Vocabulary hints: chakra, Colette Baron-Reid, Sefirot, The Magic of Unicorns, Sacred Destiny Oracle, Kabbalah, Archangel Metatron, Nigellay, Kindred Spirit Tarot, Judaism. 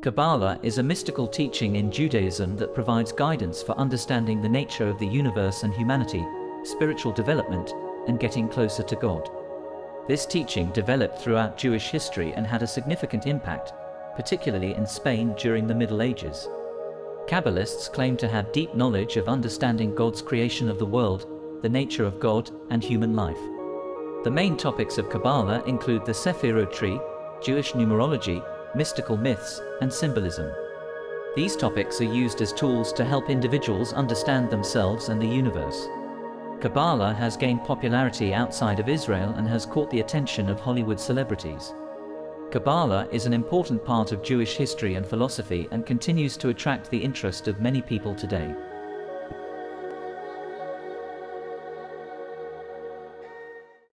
Kabbalah is a mystical teaching in Judaism that provides guidance for understanding the nature of the universe and humanity, spiritual development, and getting closer to God. This teaching developed throughout Jewish history and had a significant impact, particularly in Spain during the Middle Ages. Kabbalists claim to have deep knowledge of understanding God's creation of the world, the nature of God, and human life. The main topics of Kabbalah include the Sefirot tree, Jewish numerology, mystical myths, and symbolism. These topics are used as tools to help individuals understand themselves and the universe. Kabbalah has gained popularity outside of Israel and has caught the attention of Hollywood celebrities. Kabbalah is an important part of Jewish history and philosophy and continues to attract the interest of many people today.